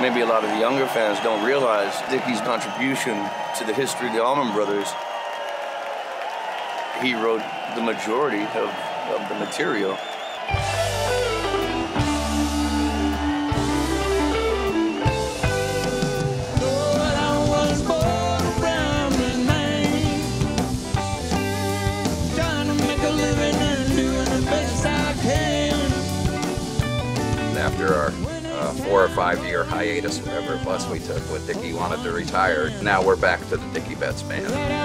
maybe a lot of the younger fans don't realize Dickey's contribution to the history of the Allman Brothers. He wrote the majority of the material. After our 4 or 5 year hiatus, whatever it was we took when Dickey wanted to retire, now we're back to the Dickey Betts Band.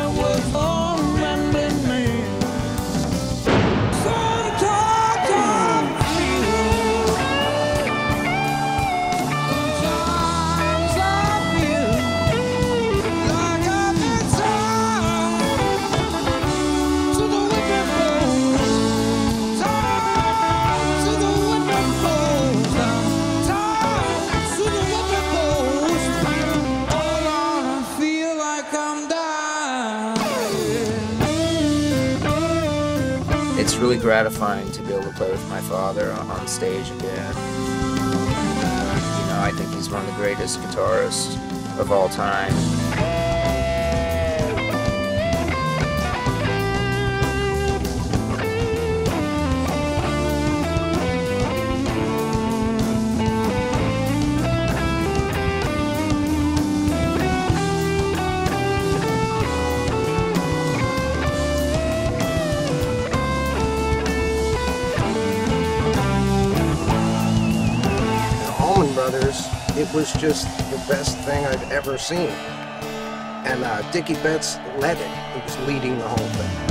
It's really gratifying to be able to play with my father on stage again. You know, I think he's one of the greatest guitarists of all time. It was just the best thing I've ever seen. And Dickey Betts led it. He was leading the whole thing.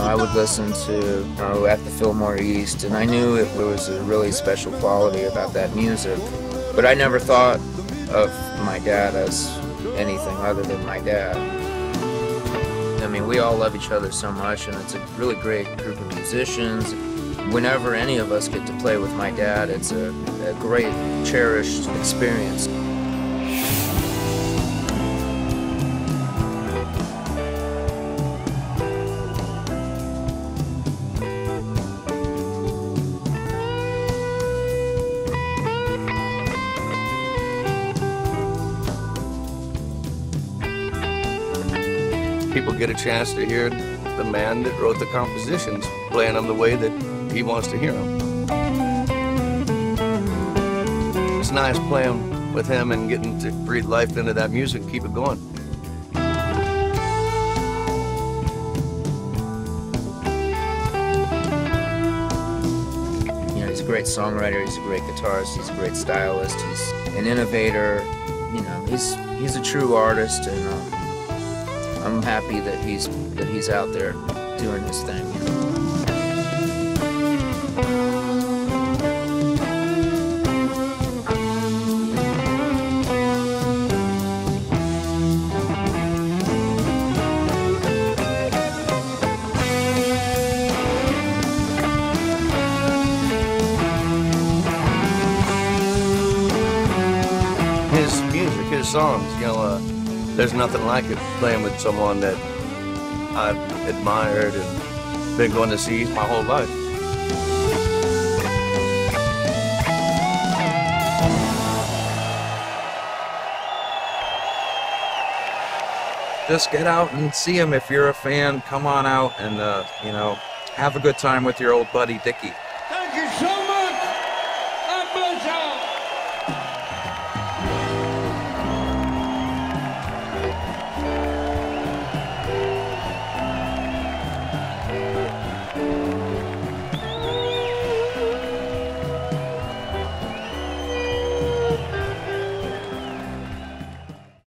I would listen to at the Fillmore East, and I knew it was a really special quality about that music, but I never thought of my dad as anything other than my dad. I mean, we all love each other so much, and it's a really great group of musicians. Whenever any of us get to play with my dad, it's a great, cherished experience. People get a chance to hear the man that wrote the compositions playing them the way that he wants to hear them. It's nice playing with him and getting to breathe life into that music and keep it going. You know, he's a great songwriter, he's a great guitarist, he's a great stylist, he's an innovator. You know, he's a true artist, and I'm happy that he's out there doing his thing. You know? His music, his songs, you know. There's nothing like it, playing with someone that I've admired and been going to see my whole life. Just get out and see him. If you're a fan, come on out and, you know, have a good time with your old buddy Dickey. Thank you so much.